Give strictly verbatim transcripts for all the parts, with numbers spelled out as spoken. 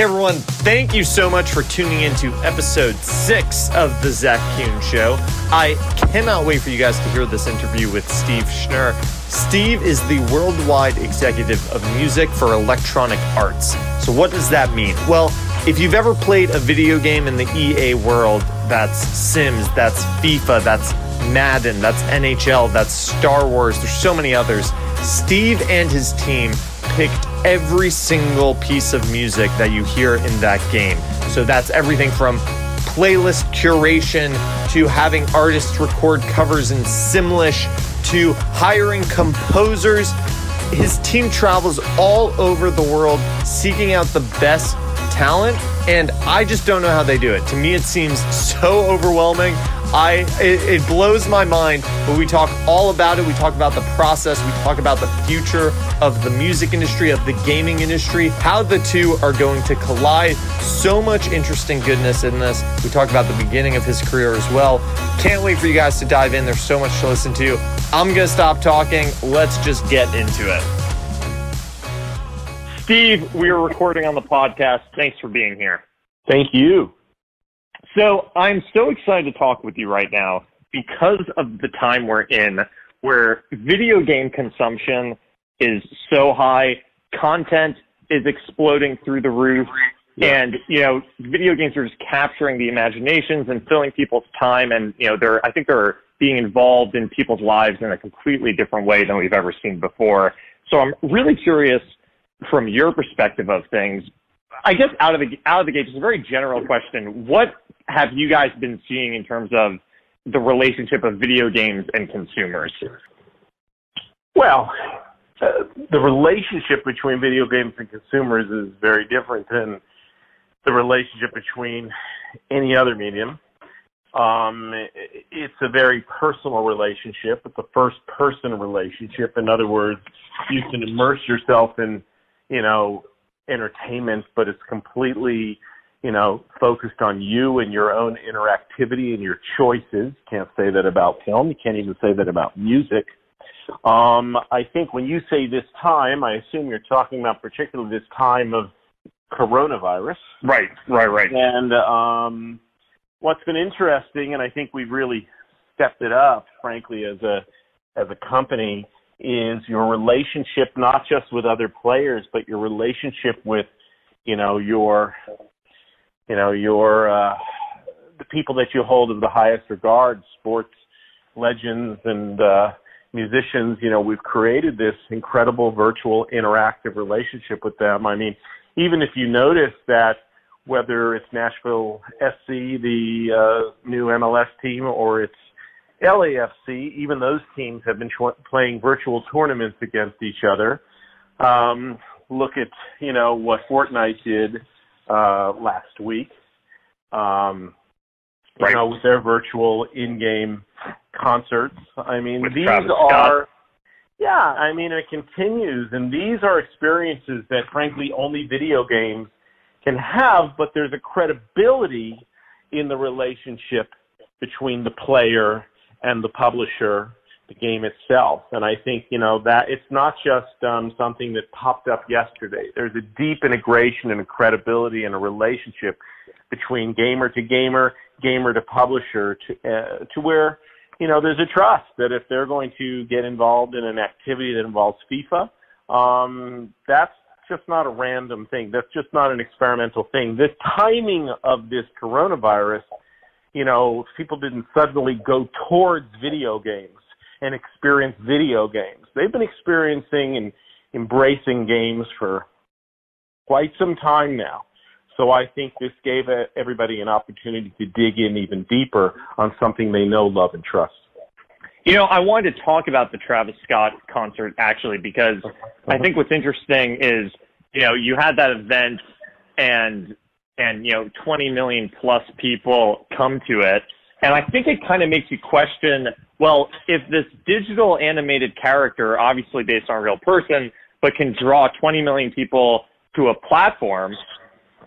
Hey everyone, thank you so much for tuning in to episode six of the Zach Kuhn Show. I cannot wait for you guys to hear this interview with Steve Schnur. Steve is the worldwide executive of music for Electronic Arts. So what does that mean? Well, if you've ever played a video game in the E A world, that's Sims, that's FIFA, that's Madden, that's N H L, that's Star Wars, there's so many others. Steve and his team picked every single piece of music that you hear in that game. So that's everything from playlist curation to having artists record covers in Simlish to hiring composers. His team travels all over the world seeking out the best talent, and I just don't know how they do it. To me, it seems so overwhelming. I it, it blows my mind, but we talk all about it. We talk about the process. We talk about the future of the music industry, of the gaming industry, how the two are going to collide. So much interesting goodness in this. We talk about the beginning of his career as well. Can't wait for you guys to dive in. There's so much to listen to. I'm going to stop talking. Let's just get into it. Steve, we are recording on the podcast. Thanks for being here. Thank you. So I'm so excited to talk with you right now because of the time we're in, where video game consumption is so high, content is exploding through the roof, yeah. and you know video games are just capturing the imaginations and filling people's time, and you know they're I think they're being involved in people's lives in a completely different way than we've ever seen before. So I'm really curious, from your perspective of things, I guess out of the out of the gate, just a very general question. What have you guys been seeing in terms of the relationship of video games and consumers? Well, uh, the relationship between video games and consumers is very different than the relationship between any other medium. Um, it's a very personal relationship. It's a first-person relationship. In other words, you can immerse yourself in you know, entertainment, but it's completely, you know, focused on you and your own interactivity and your choices. Can't say that about film. You can't even say that about music. Um, I think when you say this time, I assume you're talking about particularly this time of coronavirus. Right, right, right. And um, what's been interesting, and I think we've really stepped it up, frankly, as a as a company, is your relationship not just with other players, but your relationship with, you know, your, you know, your, uh, the people that you hold of the highest regard, sports legends and uh, musicians. You know, we've created this incredible virtual interactive relationship with them. I mean, even if you notice that whether it's Nashville S C, the uh, new M L S team, or it's L A F C, even those teams have been sh- playing virtual tournaments against each other. Um, look at, you know, what Fortnite did uh, last week, um, you right. know, with their virtual in-game concerts. I mean, with these Travis are, Scott. yeah, I mean, it continues. And these are experiences that, frankly, only video games can have, but there's a credibility in the relationship between the player and the publisher, the game itself. And I think, you know, that it's not just um, something that popped up yesterday. There's a deep integration and a credibility and a relationship between gamer to gamer, gamer to publisher, to, uh, to where, you know, there's a trust that if they're going to get involved in an activity that involves FIFA, um, that's just not a random thing. That's just not an experimental thing. The timing of this coronavirus, you know, people didn't suddenly go towards video games and experience video games. They've been experiencing and embracing games for quite some time now. So I think this gave everybody an opportunity to dig in even deeper on something they know, love, and trust. You know, I wanted to talk about the Travis Scott concert, actually, because I think what's interesting is, you know, you had that event and and, you know, twenty million plus people come to it. And I think it kind of makes you question, well, if this digital animated character, obviously based on a real person, but can draw twenty million people to a platform,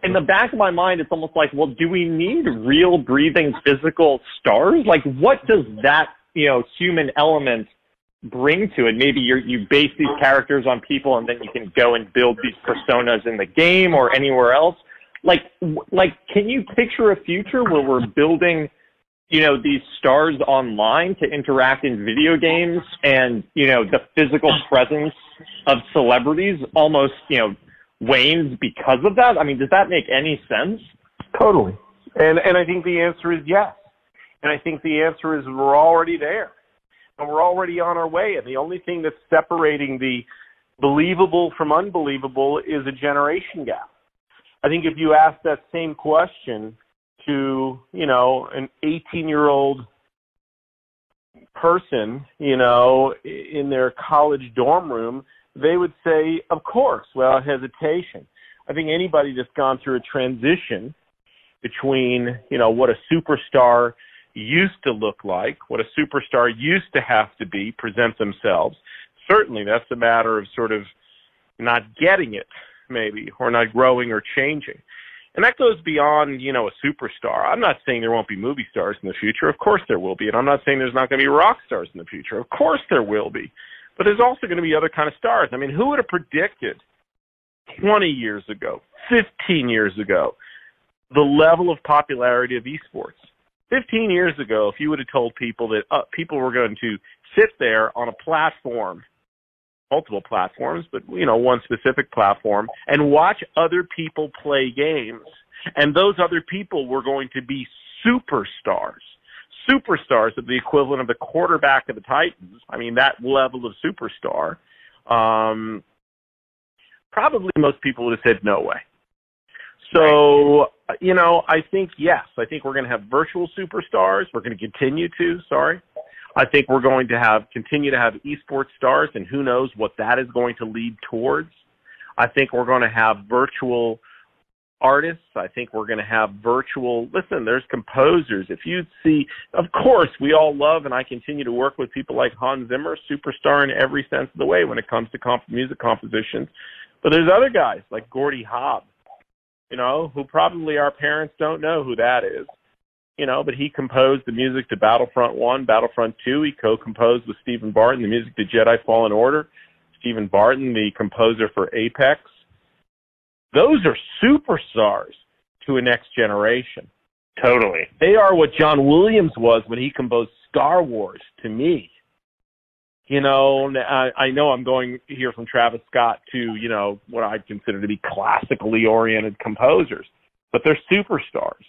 in the back of my mind, it's almost like, well, do we need real breathing physical stars? Like, what does that, you know, human element bring to it? Maybe you you base these characters on people and then you can go and build these personas in the game or anywhere else. Like, like, can you picture a future where we're building, you know, these stars online to interact in video games, and, you know, the physical presence of celebrities almost, you know, wanes because of that? I mean, does that make any sense? Totally. And and I think the answer is yes. And I think the answer is we're already there. And we're already on our way. And the only thing that's separating the believable from unbelievable is a generation gap. I think if you ask that same question to, you know, an eighteen-year-old person, you know, in their college dorm room, they would say, of course, without hesitation. I think anybody that's gone through a transition between, you know, what a superstar used to look like, what a superstar used to have to be, present themselves. Certainly that's a matter of sort of not getting it, maybe, or not growing or changing. And that goes beyond, you know, a superstar. I'm not saying there won't be movie stars in the future. Of course there will be. And I'm not saying there's not going to be rock stars in the future. Of course there will be. But there's also going to be other kind of stars. I mean, who would have predicted twenty years ago, fifteen years ago, the level of popularity of esports? fifteen years ago, if you would have told people that uh, people were going to sit there on a platform, multiple platforms, but, you know, one specific platform, and watch other people play games, and those other people were going to be superstars, superstars of the equivalent of the quarterback of the Titans, I mean, that level of superstar, um, probably most people would have said no way. So, you know, I think, yes, I think we're going to have virtual superstars. We're going to continue to, sorry. I think we're going to have, continue to have esports stars, and who knows what that is going to lead towards. I think we're going to have virtual artists. I think we're going to have virtual, listen, there's composers. If you see, of course, we all love, and I continue to work with people like Hans Zimmer, superstar in every sense of the way when it comes to comp- music compositions. But there's other guys like Gordy Hobbs, you know, who probably our parents don't know who that is, you know, but he composed the music to Battlefront one, Battlefront two. He co-composed with Stephen Barton the music to Jedi Fallen Order. Stephen Barton, the composer for Apex. Those are superstars to a next generation. Totally. They are what John Williams was when he composed Star Wars to me. You know, I, I know I'm going here from Travis Scott to, you know, what I consider to be classically oriented composers, but they're superstars.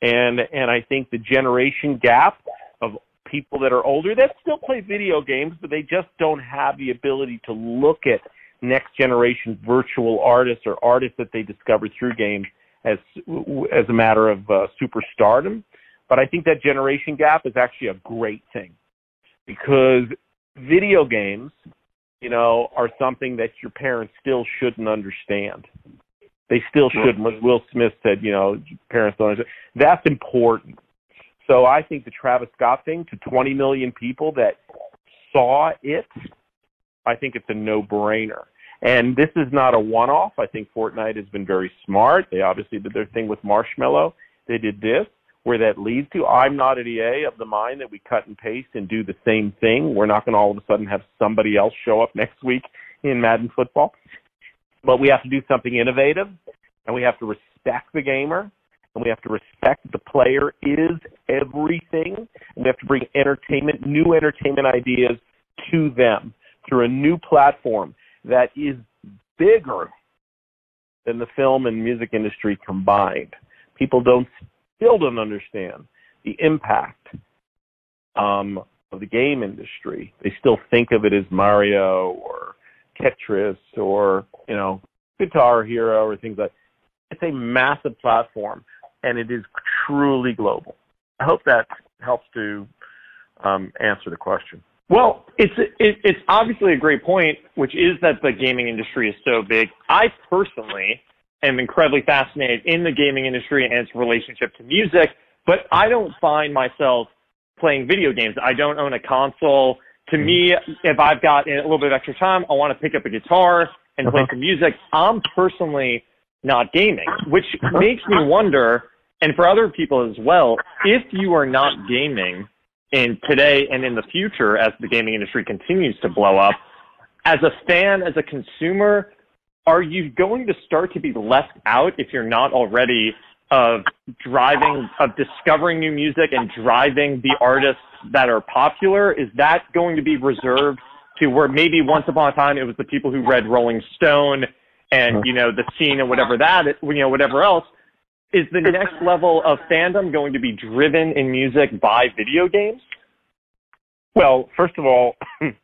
And and I think the generation gap of people that are older that still play video games, but they just don't have the ability to look at next generation virtual artists or artists that they discovered through games as as a matter of uh, superstardom. But I think that generation gap is actually a great thing, because video games, you know, are something that your parents still shouldn't understand. They still shouldn't. As Will Smith said, you know, parents don't understand. That's important. So I think the Travis Scott thing to twenty million people that saw it, I think it's a no-brainer. And this is not a one-off. I think Fortnite has been very smart. They obviously did their thing with Marshmallow. They did this. Where that leads to, I'm not at E A of the mind that we cut and paste and do the same thing. We're not going to all of a sudden have somebody else show up next week in Madden football. But we have to do something innovative, and we have to respect the gamer, and we have to respect the player is everything. And we have to bring entertainment, new entertainment ideas to them through a new platform that is bigger than the film and music industry combined. People don't... still don't understand the impact um, of the game industry. They still think of it as Mario or Tetris or, you know, Guitar Hero or things like that. It's a massive platform, and it is truly global. I hope that helps to um, answer the question. Well, it's it, it's obviously a great point, which is that the gaming industry is so big. I personally... I'm incredibly fascinated in the gaming industry and its relationship to music, but I don't find myself playing video games. I don't own a console. To me, if I've got a little bit of extra time, I want to pick up a guitar and play some music. I'm personally not gaming, which makes me wonder, and for other people as well, if you are not gaming in today and in the future as the gaming industry continues to blow up, as a fan, as a consumer, are you going to start to be left out if you're not already of driving, of discovering new music and driving the artists that are popular? Is that going to be reserved to where maybe once upon a time it was the people who read Rolling Stone and, you know, the scene and whatever that, you know, whatever else? Is the next level of fandom going to be driven in music by video games? Well, first of all,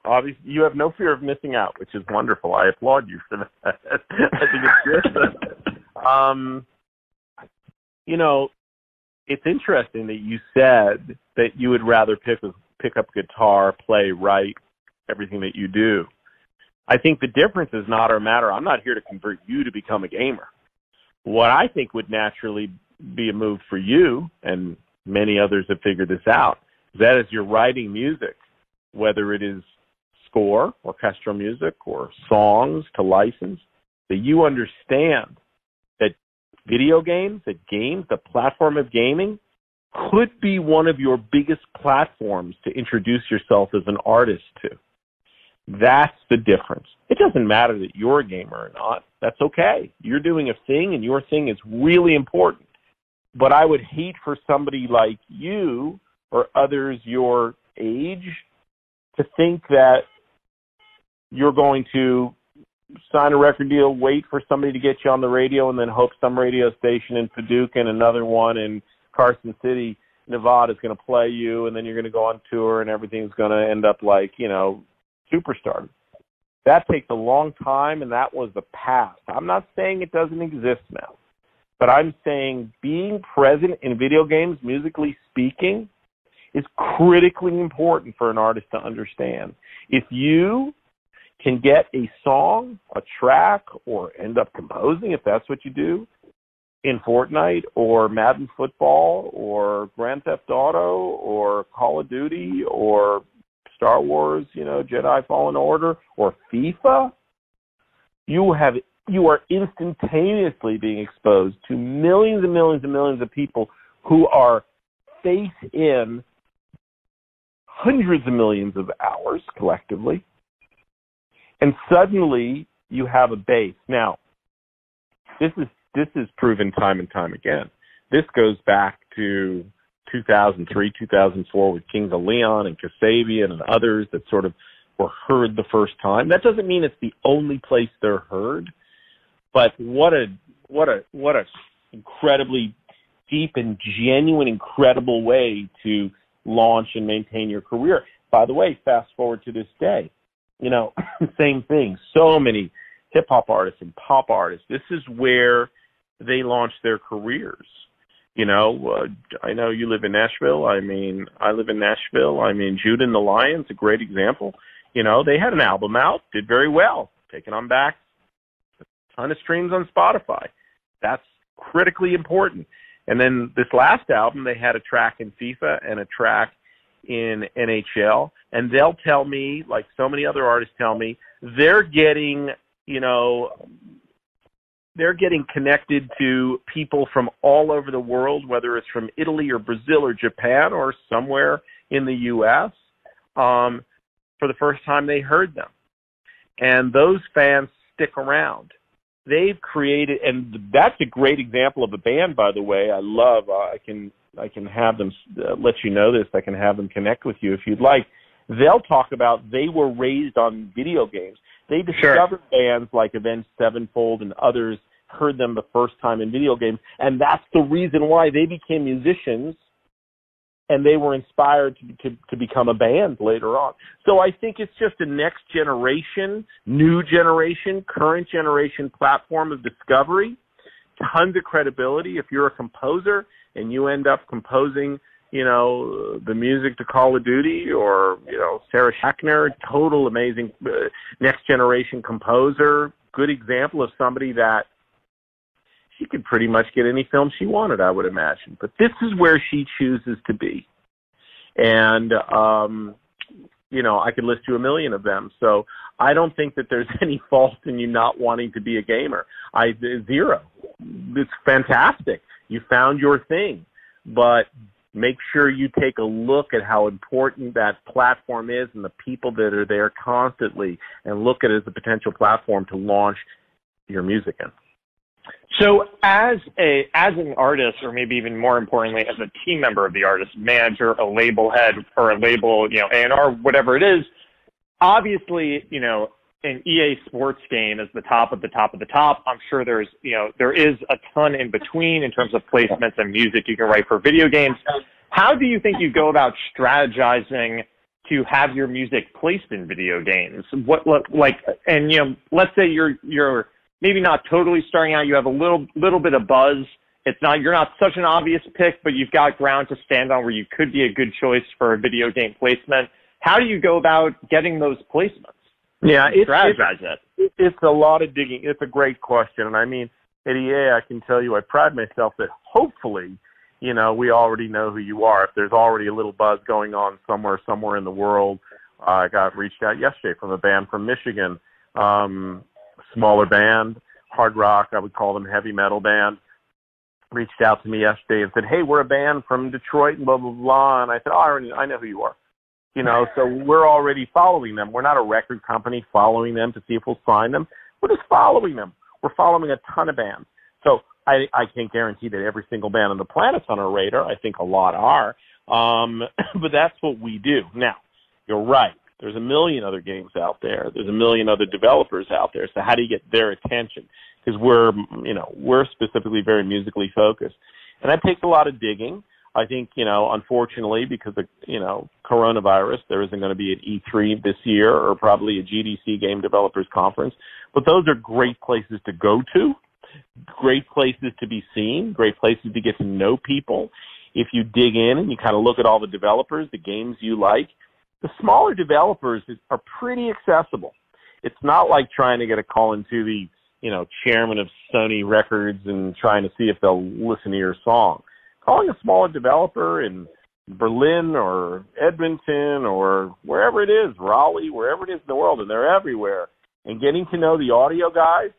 obviously you have no fear of missing out, which is wonderful. I applaud you for that. I think it's good. um, you know, it's interesting that you said that you would rather pick pick up guitar, play, write, everything that you do. I think the difference is not a matter. I'm not here to convert you to become a gamer. What I think would naturally be a move for you, and many others have figured this out, is that as you're writing music, whether it is score, orchestral music, or songs to license, that you understand that video games, that games, the platform of gaming, could be one of your biggest platforms to introduce yourself as an artist to. That's the difference. It doesn't matter that you're a gamer or not. That's okay. You're doing a thing, and your thing is really important. But I would hate for somebody like you or others your age to think that you're going to sign a record deal, wait for somebody to get you on the radio, and then hope some radio station in Paducah and another one in Carson City, Nevada is going to play you, and then you're going to go on tour, and everything's going to end up like, you know, superstar. That takes a long time, and that was the past. I'm not saying it doesn't exist now, but I'm saying being present in video games, musically speaking, is critically important for an artist to understand. If you can get a song, a track, or end up composing, if that's what you do, in Fortnite or Madden football or Grand Theft Auto or Call of Duty or Star Wars, you know, Jedi Fallen Order, or FIFA, you have you are instantaneously being exposed to millions and millions and millions of people who are face in hundreds of millions of hours collectively, and suddenly you have a base. Now, this is this is proven time and time again. This goes back to two thousand three, two thousand four with Kings of Leon and Kasabian and others that sort of were heard the first time. That doesn't mean it's the only place they're heard, but what a what a what a incredibly deep and genuine, incredible way to launch and maintain your career. By the way, fast forward to this day, you know, same thing. So many hip hop artists and pop artists. This is where they launch their careers. You know, uh, I know you live in Nashville. I mean, I live in Nashville. I mean, Jude and the Lions, a great example. You know, they had an album out, did very well, taking on back a ton of streams on Spotify. That's critically important. And then this last album, they had a track in FIFA and a track in N H L. And they'll tell me, like so many other artists tell me, they're getting, you know, they're getting connected to people from all over the world, whether it's from Italy or Brazil or Japan or somewhere in the U S Um, for the first time they heard them. And those fans stick around. They've created, and that's a great example of a band, by the way. I love, uh, I can I can have them uh, let you know this. I can have them connect with you if you'd like. They'll talk about they were raised on video games. They discovered sure. bands like Avenged Sevenfold and others, heard them the first time in video games, and that's the reason why they became musicians, and they were inspired to, to, to become a band later on. So I think it's just a next generation, new generation, current generation platform of discovery, tons of credibility. If you're a composer and you end up composing, you know, the music to Call of Duty or, you know, Sarah Schachner, total amazing uh, next generation composer, good example of somebody that she could pretty much get any film she wanted, I would imagine. But this is where she chooses to be. And, um, you know, I could list you a million of them. So I don't think that there's any fault in you not wanting to be a gamer. I zero. It's fantastic. You found your thing. But make sure you take a look at how important that platform is and the people that are there constantly, and look at it as a potential platform to launch your music in? So as a as an artist, or maybe even more importantly, as a team member of the artist, manager, a label head, or a label, you know, A and R, whatever it is, obviously, you know, an E A Sports game is the top of the top of the top. I'm sure there's, you know, there is a ton in between in terms of placements and music you can write for video games. How do you think you go about strategizing to have your music placed in video games? What, like, and, you know, let's say you're, you're maybe not totally starting out. You have a little, little bit of buzz. It's not, you're not such an obvious pick, but you've got ground to stand on where you could be a good choice for a video game placement. How do you go about getting those placements? Yeah, it's, it's, it's a lot of digging. It's a great question. And I mean, at E A, I can tell you, I pride myself that hopefully, you know, we already know who you are. If there's already a little buzz going on somewhere, somewhere in the world, uh, I got reached out yesterday from a band from Michigan, um, smaller band, hard rock, I would call them heavy metal band, reached out to me yesterday and said, hey, we're a band from Detroit and blah, blah, blah. And I said, oh, I, already, I know who you are. You know, so we're already following them. We're not a record company following them to see if we'll sign them. We're just following them. We're following a ton of bands. So I, I can't guarantee that every single band on the planet's on our radar. I think a lot are. Um, but that's what we do. Now, you're right. There's a million other games out there. There's a million other developers out there. So how do you get their attention? Because we're, you know, we're specifically very musically focused. And that takes a lot of digging. I think, you know, unfortunately, because of, you know, coronavirus, there isn't going to be an E three this year or probably a G D C Game Developers Conference. But those are great places to go to, great places to be seen, great places to get to know people. If you dig in and you kind of look at all the developers, the games you like, the smaller developers are pretty accessible. It's not like trying to get a call into the, you know, chairman of Sony Records and trying to see if they'll listen to your song. Calling a smaller developer in Berlin or Edmonton or wherever it is, Raleigh, wherever it is in the world, and they're everywhere, and getting to know the audio guys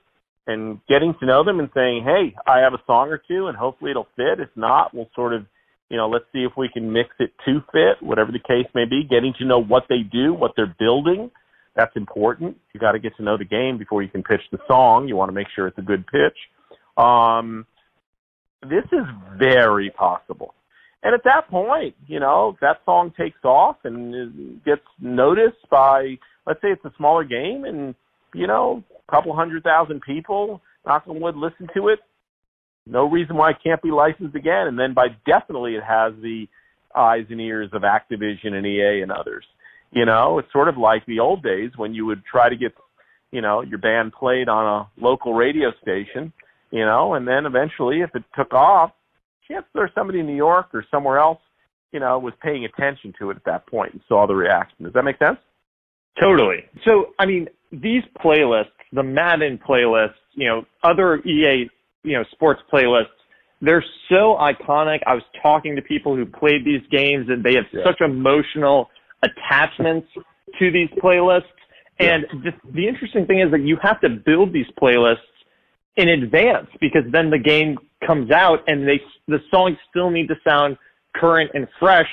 and getting to know them and saying, hey, I have a song or two, and hopefully it'll fit. If not, we'll sort of, you know, let's see if we can mix it to fit, whatever the case may be. Getting to know what they do, what they're building, that's important. You got to get to know the game before you can pitch the song. You want to make sure it's a good pitch. Um... This is very possible. And at that point, you know, if that song takes off and gets noticed by, let's say it's a smaller game and, you know, a couple hundred thousand people, knock on wood, listen to it. No reason why it can't be licensed again. And then by definitely it has the eyes and ears of Activision and E A and others. You know, it's sort of like the old days when you would try to get, you know, your band played on a local radio station. You know, and then eventually if it took off, chance there's somebody in New York or somewhere else, you know, was paying attention to it at that point and saw the reaction. Does that make sense? Totally. So, I mean, these playlists, the Madden playlists, you know, other E A, you know, sports playlists, they're so iconic. I was talking to people who played these games and they have yeah. such emotional attachments to these playlists. And yeah. the, the interesting thing is that you have to build these playlists in advance, because then the game comes out and they the songs still need to sound current and fresh.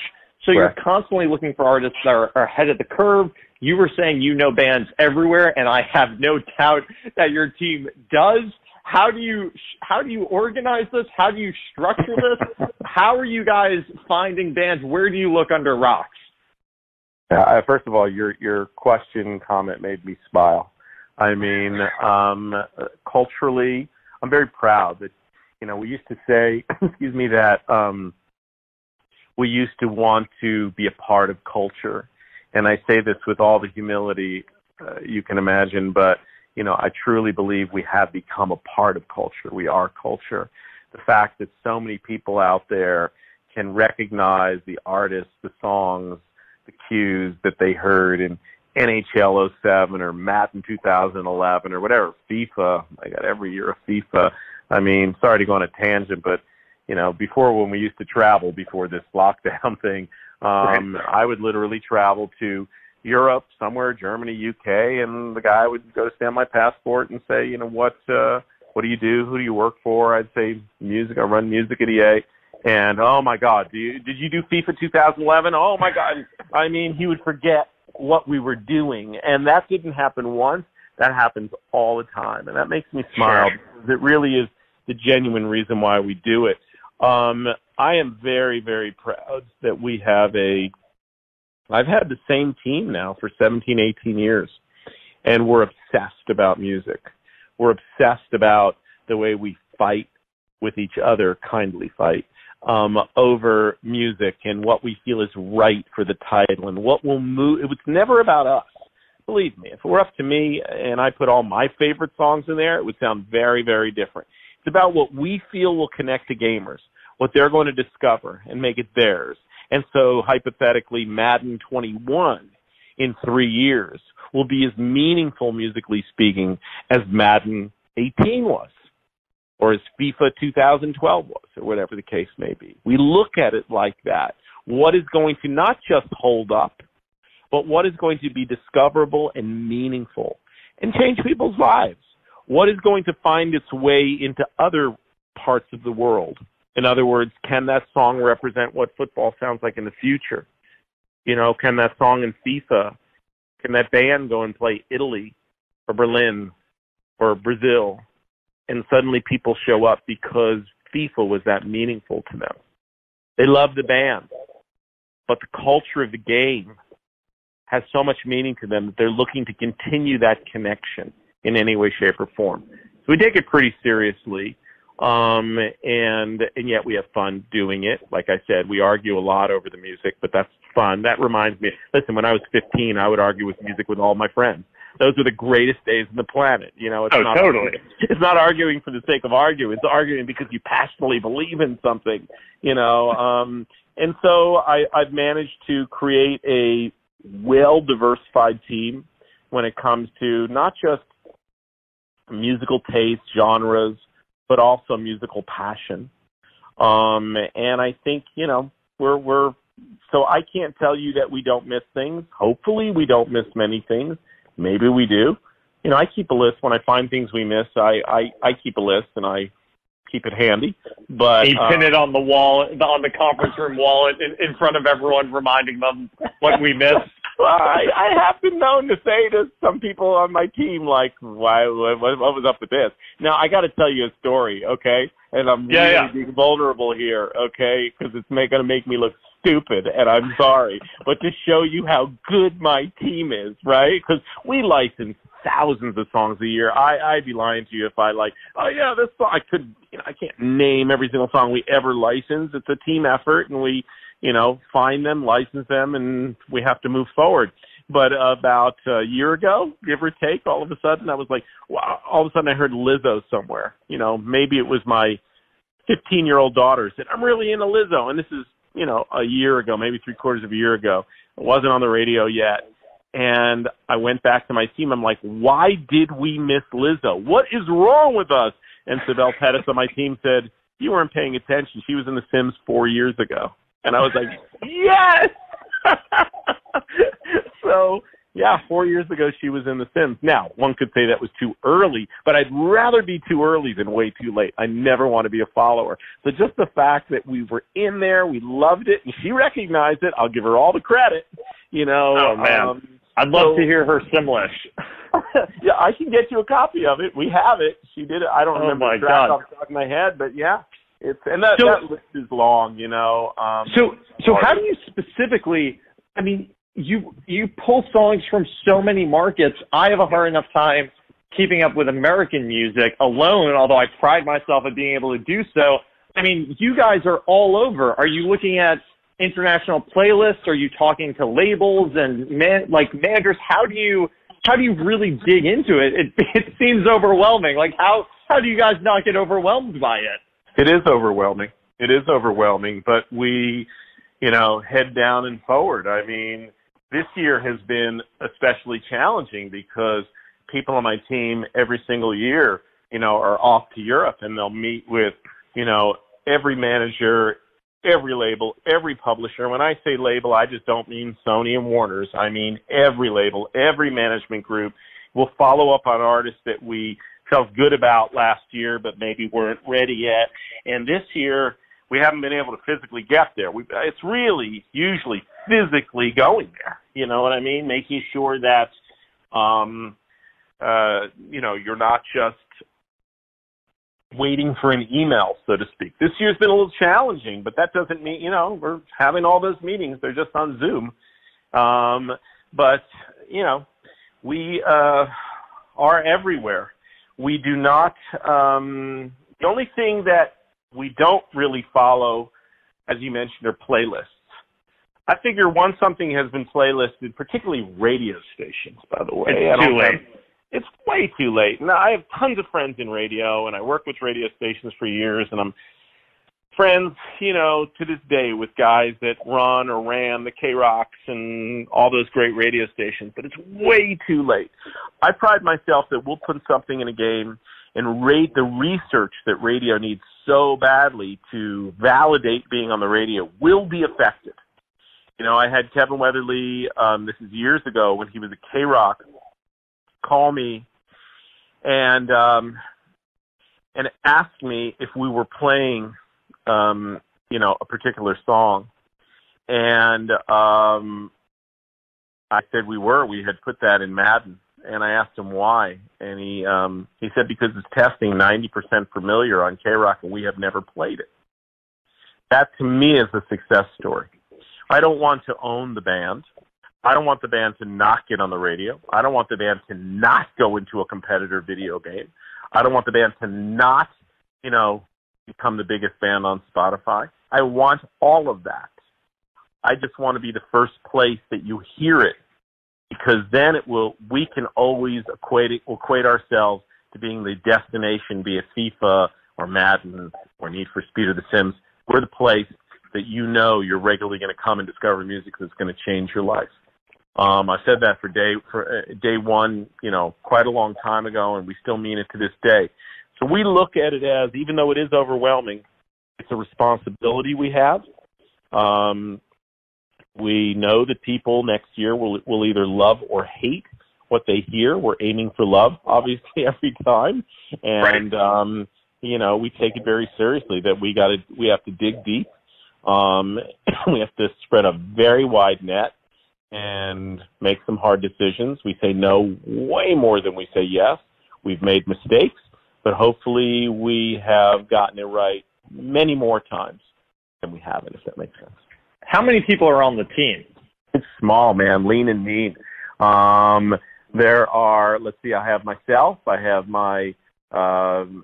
So Correct. You're constantly looking for artists that are, are ahead of the curve. You were saying you know bands everywhere, and I have no doubt that your team does. How do you how do you organize this? How do you structure this? How are you guys finding bands? Where do you look under rocks? Uh, first of all, your your question comment made me smile. I mean, um, culturally, I'm very proud that, you know, we used to say, excuse me, that um, we used to want to be a part of culture. And I say this with all the humility uh, you can imagine, but, you know, I truly believe we have become a part of culture. We are culture. The fact that so many people out there can recognize the artists, the songs, the cues that they heard, and N H L oh seven or Madden two thousand eleven or whatever, FIFA. I got every year of FIFA. I mean, sorry to go on a tangent, but, you know, before when we used to travel before this lockdown thing, um, right. I would literally travel to Europe, somewhere, Germany, U K, and the guy would go stamp my passport and say, you know, what uh, what do you do? Who do you work for? I'd say music. I run music at E A. And, oh, my God, do you, did you do FIFA two thousand eleven? Oh, my God. I mean, he would forget what we were doing, and that didn't happen once. That happens all the time, and that makes me smile. Because it really is the genuine reason why we do it. Um, I am very, very proud that we have a – I've had the same team now for seventeen, eighteen years, and we're obsessed about music. We're obsessed about the way we fight with each other, kindly fight, um, over music and what we feel is right for the title and what will move. It's never about us. Believe me, if it were up to me and I put all my favorite songs in there, it would sound very, very different. It's about what we feel will connect to gamers, what they're going to discover and make it theirs. And so hypothetically, Madden twenty-one in three years will be as meaningful, musically speaking, as Madden eighteen was, or as FIFA two thousand twelve was, or whatever the case may be. We look at it like that. What is going to not just hold up, but what is going to be discoverable and meaningful and change people's lives? What is going to find its way into other parts of the world? In other words, can that song represent what football sounds like in the future? You know, can that song in FIFA, can that band go and play Italy or Berlin or Brazil? And suddenly people show up because FIFA was that meaningful to them. They love the band, but the culture of the game has so much meaning to them that they're looking to continue that connection in any way, shape, or form. So we take it pretty seriously, um, and and yet we have fun doing it. Like I said, we argue a lot over the music, but that's fun. That reminds me, listen, when I was fifteen, I would argue with music with all my friends. Those were the greatest days on the planet. You know, it's oh, not totally. It's not arguing for the sake of arguing. It's arguing because you passionately believe in something, you know. Um, and so I, I've managed to create a well-diversified team when it comes to not just musical taste, genres, but also musical passion. Um, and I think, you know, we're we're so I can't tell you that we don't miss things. Hopefully we don't miss many things. Maybe we do. You know, I keep a list. When I find things we miss, I, I, I keep a list and I keep it handy. But you pin uh, it on the wall, on the conference room wall, in, in front of everyone, reminding them what we missed. Well, I, I have been known to say to some people on my team, like, "Why? What, what was up with this?" Now I got to tell you a story, okay? And I'm yeah, really yeah. being vulnerable here, okay? Because it's going to make me look stupid, and I'm sorry, but to show you how good my team is, right? Because we license thousands of songs a year. I, I'd be lying to you if I like, oh yeah, this song, I could, you know, I can't name every single song we ever license. It's a team effort, and we, you know, find them, license them, and we have to move forward. But about a year ago, give or take, all of a sudden I was like, wow, all of a sudden I heard Lizzo somewhere. You know, maybe it was my fifteen-year-old daughter said, I'm really into Lizzo, and this is, you know, a year ago, maybe three quarters of a year ago. It wasn't on the radio yet. And I went back to my team. I'm like, why did we miss Lizzo? What is wrong with us? And Sibel Pettis on my team said, you weren't paying attention. She was in The Sims four years ago. And I was like, yes! So, yeah, four years ago she was in The Sims. Now, one could say that was too early, but I'd rather be too early than way too late. I never want to be a follower. So just the fact that we were in there, we loved it, and she recognized it, I'll give her all the credit. You know, oh, man. Um, I'd love so, to hear her Simlish. Yeah, I can get you a copy of it. We have it. She did it. I don't oh remember the track off the top of my head, but yeah. It's, and that, so, that list is long, you know. Um, so so how do you specifically, I mean, you you pull songs from so many markets. I have a hard enough time keeping up with American music alone, although I pride myself at being able to do so. I mean, you guys are all over. Are you looking at international playlists? Are you talking to labels and man, like managers? How do you how do you really dig into it? It it seems overwhelming. Like how how do you guys not get overwhelmed by it? It is overwhelming. It is overwhelming, but we, you know, head down and forward. I mean, this year has been especially challenging because people on my team every single year, you know, are off to Europe and they'll meet with, you know, every manager, every label, every publisher. When I say label, I just don't mean Sony and Warner's. I mean every label, every management group. We'll follow up on artists that we felt good about last year, but maybe weren't ready yet. And this year, we haven't been able to physically get there. We, it's really usually physically going there. You know what I mean? Making sure that um, uh, you know, you're not just waiting for an email, so to speak. This year's been a little challenging, but that doesn't mean, you know, we're having all those meetings. They're just on Zoom. Um, but, you know, we uh, are everywhere. We do not um, – the only thing that we don't really follow, as you mentioned, are playlists. I figure once something has been playlisted, particularly radio stations, by the way. It's too late. Have, it's way too late. Now, I have tons of friends in radio, and I worked with radio stations for years, and I'm friends, you know, to this day with guys that run or ran the K-Rocks and all those great radio stations, but it's way too late. I pride myself that we'll put something in a game and rate the research that radio needs so badly to validate being on the radio will be affected. You know, I had Kevin Weatherly, um, this is years ago when he was at K-Rock, call me and um, and ask me if we were playing, um, you know, a particular song. And um, I said we were. We had put that in Madden. And I asked him why. And he, um, he said because it's testing ninety percent familiar on K-Rock and we have never played it. That, to me, is a success story. I don't want to own the band. I don't want the band to not get on the radio. I don't want the band to not go into a competitor video game. I don't want the band to not, you know, become the biggest band on Spotify. I want all of that. I just want to be the first place that you hear it, because then it will. We can always equate it, equate ourselves to being the destination, be it FIFA or Madden or Need for Speed or The Sims. We're the place that you know you're regularly going to come and discover music that's going to change your life. Um, I said that for day for uh, day one, you know, quite a long time ago, and we still mean it to this day. So we look at it as, even though it is overwhelming, it's a responsibility we have. Um, we know that people next year will will either love or hate what they hear. We're aiming for love, obviously, every time, and right. um, you know, we take it very seriously that we got to we have to dig deep. Um, we have to spread a very wide net and make some hard decisions. We say no way more than we say yes. We've made mistakes, but hopefully we have gotten it right many more times than we haven't, if that makes sense. How many people are on the team? It's small, man, lean and mean. Um, there are, let's see, I have myself, I have my um,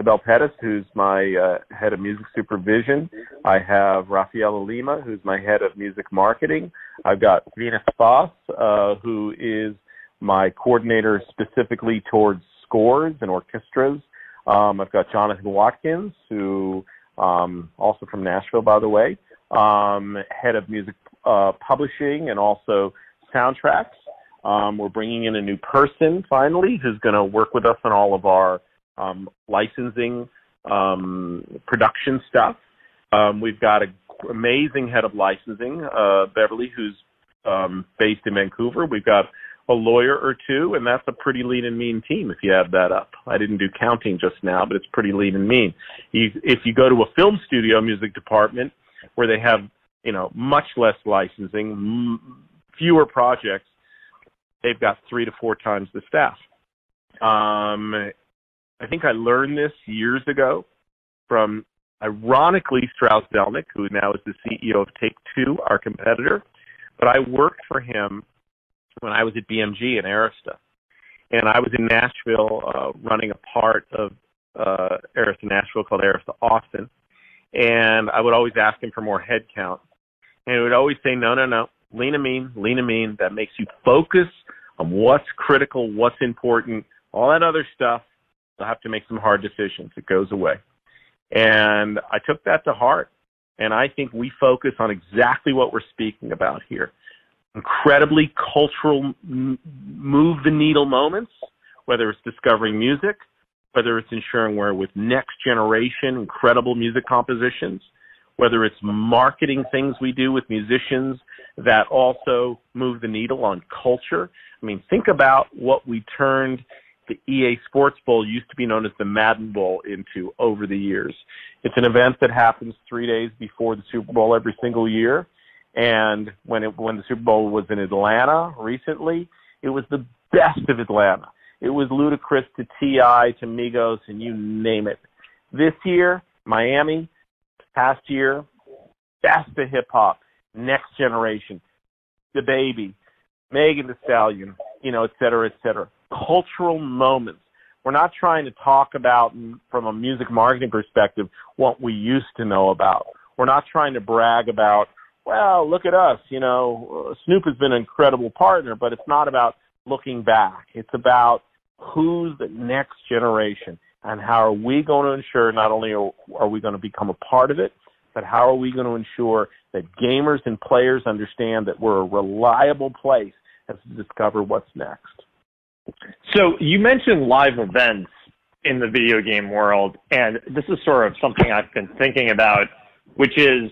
Sibel Pettis, who's my uh, head of music supervision. I have Rafaela Lima, who's my head of music marketing. I've got Venus Foss, uh, who is my coordinator specifically towards scores and orchestras. Um, I've got Jonathan Watkins, who um, also from Nashville, by the way, um, head of music uh, publishing and also soundtracks. Um, we're bringing in a new person, finally, who's going to work with us on all of our Um, licensing, um, production stuff. Um, we've got an amazing head of licensing, uh, Beverly, who's um, based in Vancouver. We've got a lawyer or two, and that's a pretty lean and mean team if you add that up. I didn't do counting just now, but it's pretty lean and mean. You, if you go to a film studio music department where they have, you know, much less licensing, m- fewer projects, they've got three to four times the staff. Um, I think I learned this years ago from, ironically, Strauss Zelnick, who now is the C E O of Take-Two, our competitor. But I worked for him when I was at B M G in Arista. And I was in Nashville uh, running a part of uh, Arista Nashville called Arista Austin. And I would always ask him for more headcount. And he would always say, no, no, no, lean and mean, lean and mean. That makes you focus on what's critical, what's important, all that other stuff. They'll have to make some hard decisions. It goes away. And I took that to heart. And I think we focus on exactly what we're speaking about here. Incredibly cultural, move the needle moments, whether it's discovering music, whether it's ensuring we're with next generation, incredible music compositions, whether it's marketing things we do with musicians that also move the needle on culture. I mean, think about what we turned the E A Sports Bowl, used to be known as the Madden Bowl, into over the years. It's an event that happens three days before the Super Bowl every single year. And when it, when the Super Bowl was in Atlanta recently, it was the best of Atlanta. It was Ludacris to T I to Migos and you name it. This year, Miami. Past year, that's the hip-hop. Next generation. DaBaby. Megan Thee Stallion. You know, et cetera, et cetera. Cultural moments. We're not trying to talk about, from a music marketing perspective, what we used to know about. We're not trying to brag about, well, look at us. You know, Snoop has been an incredible partner, but it's not about looking back. It's about who's the next generation and how are we going to ensure not only are we going to become a part of it, but how are we going to ensure that gamers and players understand that we're a reliable place as to discover what's next. So you mentioned live events in the video game world, and this is sort of something I've been thinking about, which is,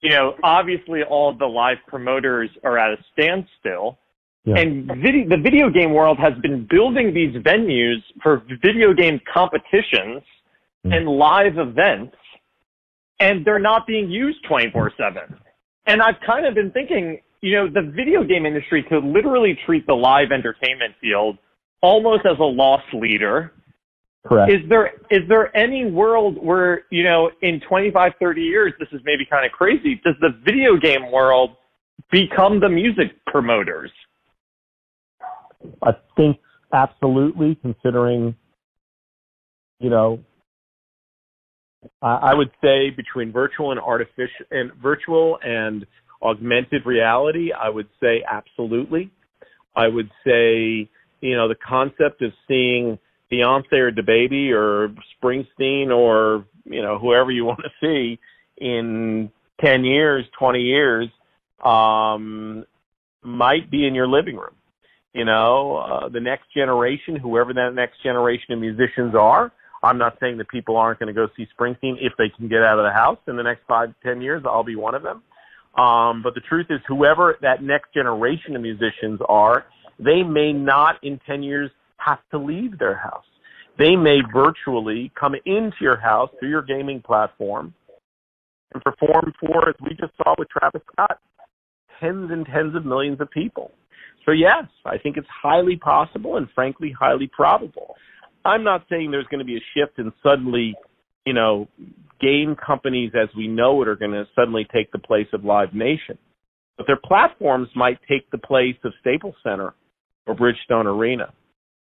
you know, obviously all the live promoters are at a standstill. Yeah. And video, the video game world has been building these venues for video game competitions mm. and live events, and they're not being used twenty-four seven. And I've kind of been thinking, you know, the video game industry could literally treat the live entertainment field almost as a loss leader. Correct. Is there is there any world where, you know, in twenty-five, thirty years, this is maybe kind of crazy, does the video game world become the music promoters? I think absolutely, considering, you know, I, I would say between virtual and artificial and virtual and augmented reality, I would say absolutely. I would say, you know, the concept of seeing Beyonce or DaBaby or Springsteen or, you know, whoever you want to see in ten years, twenty years, um, might be in your living room. You know, uh, the next generation, whoever that next generation of musicians are, I'm not saying that people aren't going to go see Springsteen if they can get out of the house. In the next five, ten years, I'll be one of them. Um, but the truth is, whoever that next generation of musicians are, they may not in ten years have to leave their house. They may virtually come into your house through your gaming platform and perform for, as we just saw with Travis Scott, tens and tens of millions of people. So yes, I think it's highly possible and frankly, highly probable. I'm not saying there's going to be a shift and suddenly, you know, game companies as we know it are going to suddenly take the place of Live Nation. But their platforms might take the place of Staples Center or Bridgestone Arena.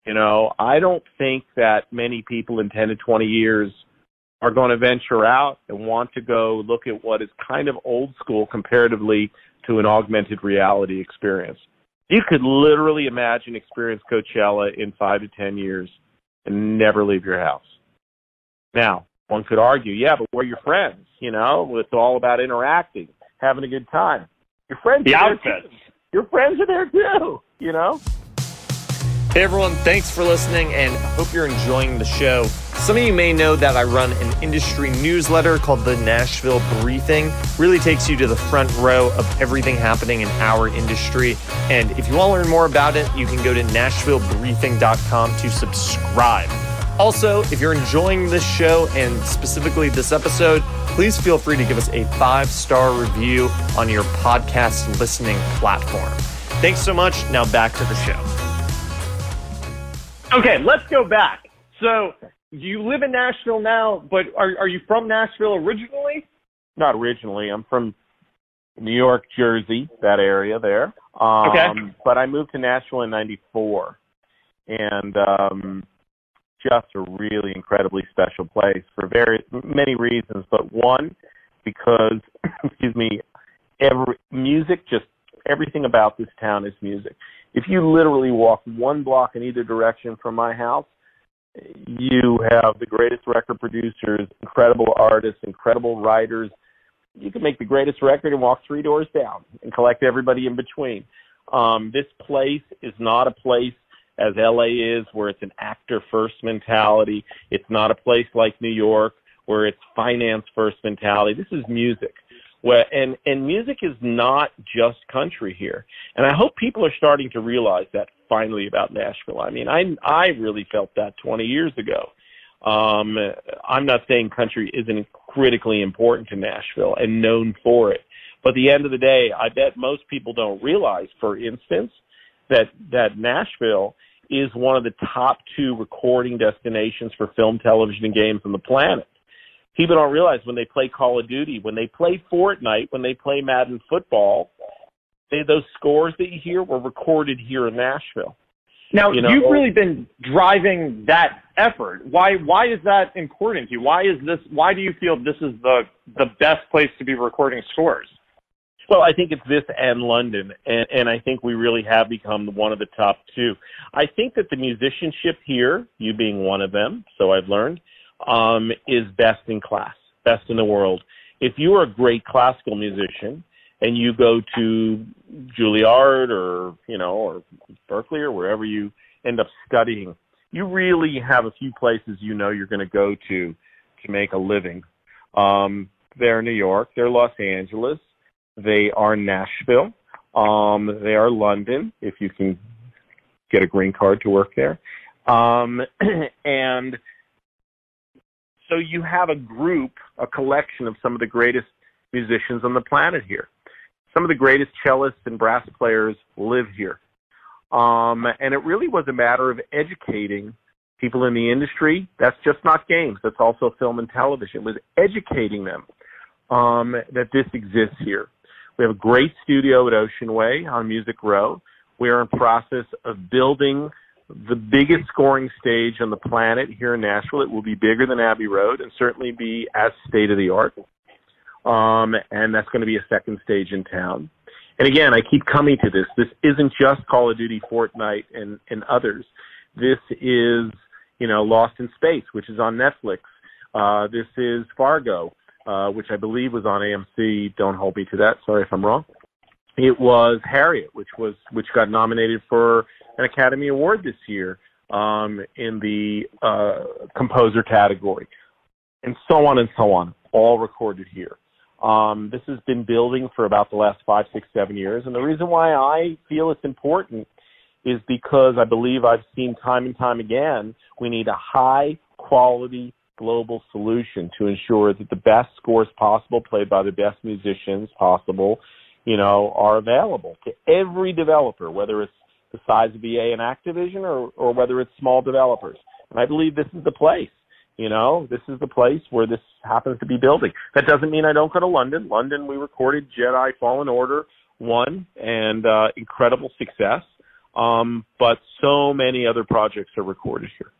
You know, I don't think that many people in ten to twenty years are going to venture out and want to go look at what is kind of old school comparatively to an augmented reality experience. You could literally imagine experience Coachella in five to ten years and never leave your house. Now, one could argue, yeah, but where are your friends? You know, it's all about interacting, having a good time. Your friends the are there too. Your friends are there too, you know? Hey, everyone. Thanks for listening, and I hope you're enjoying the show. Some of you may know that I run an industry newsletter called the Nashville Briefing. It really takes you to the front row of everything happening in our industry. And if you want to learn more about it, you can go to nashville briefing dot com to subscribe. Also, if you're enjoying this show and specifically this episode, please feel free to give us a five-star review on your podcast listening platform. Thanks so much. Now back to the show. Okay, let's go back. So you live in Nashville now, but are are you from Nashville originally? Not originally. I'm from New York, Jersey, that area there. Um, okay. But I moved to Nashville in ninety-four, and um, just a really incredibly special place for very many reasons. But one, because, excuse me, every, music, just everything about this town is music. If you literally walk one block in either direction from my house, you have the greatest record producers, incredible artists, incredible writers. You can make the greatest record and walk three doors down and collect everybody in between. Um, this place is not a place as L A is where it's an actor-first mentality. It's not a place like New York where it's finance-first mentality. This is music. Well, and, and music is not just country here. And I hope people are starting to realize that finally about Nashville. I mean, I, I really felt that twenty years ago. Um, I'm not saying country isn't critically important to Nashville and known for it. But at the end of the day, I bet most people don't realize, for instance, that, that Nashville is one of the top two recording destinations for film, television, and games on the planet. People don't realize when they play Call of Duty, when they play Fortnite, when they play Madden football, they, those scores that you hear were recorded here in Nashville. Now, you know, you've really been driving that effort. Why why is that important to you? Why is this why do you feel this is the the best place to be recording scores? Well, I think it's this and London, and, and I think we really have become one of the top two. I think that the musicianship here, you being one of them, so I've learned, um, is best in class, best in the world. If you are a great classical musician and you go to Juilliard or, you know, or Berkeley or wherever you end up studying, you really have a few places you know you're going to go to to make a living. Um, they're in New York. They're Los Angeles. They are Nashville. Um, they are London, if you can get a green card to work there. Um, and so you have a group, a collection of some of the greatest musicians on the planet here. Some of the greatest cellists and brass players live here. Um, and it really was a matter of educating people in the industry. That's just not games. That's also film and television. It was educating them um, that this exists here. We have a great studio at Ocean Way on Music Row. We are in process of building the biggest scoring stage on the planet here in Nashville. It will be bigger than Abbey Road and certainly be as state-of-the-art. Um, and that's going to be a second stage in town. And again, I keep coming to this. This isn't just Call of Duty, Fortnite, and, and others. This is, you know, Lost in Space, which is on Netflix. Uh, this is Fargo, uh, which I believe was on A M C. Don't hold me to that. Sorry if I'm wrong. It was Harriet, which was which got nominated for an Academy Award this year um, in the uh, composer category, and so on and so on, all recorded here. Um, this has been building for about the last five, six, seven years. And the reason why I feel it's important is because I believe I've seen time and time again, we need a high quality global solution to ensure that the best scores possible played by the best musicians possible, you know, are available to every developer, whether it's the size of E A and Activision or, or whether it's small developers. And I believe this is the place. You know, this is the place where this happens to be building. That doesn't mean I don't go to London. London, we recorded Jedi Fallen Order one and uh, incredible success. Um, but so many other projects are recorded here.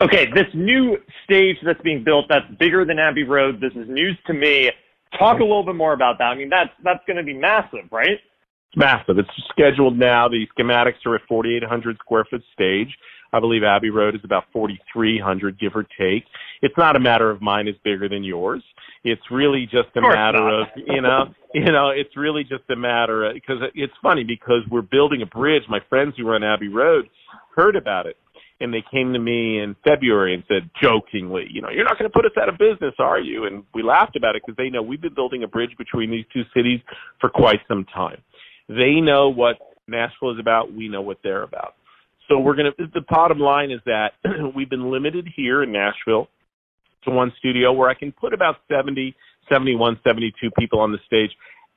Okay, this new stage that's being built, that's bigger than Abbey Road. This is news to me. Talk a little bit more about that. I mean, that's, that's going to be massive, right? It's massive. It's scheduled now. The schematics are at forty-eight hundred square foot stage. I believe Abbey Road is about forty-three hundred, give or take. It's not a matter of mine is bigger than yours. It's really just a matter of, you know, you know, it's really just a matter of, because it's funny because we're building a bridge. My friends who run Abbey Road heard about it, and they came to me in February and said jokingly, you know, you're not going to put us out of business, are you? And we laughed about it because they know we've been building a bridge between these two cities for quite some time. They know what Nashville is about. We know what they're about. So we're going to, the bottom line is that we've been limited here in Nashville to one studio where I can put about seventy, seventy-one, seventy-two people on the stage.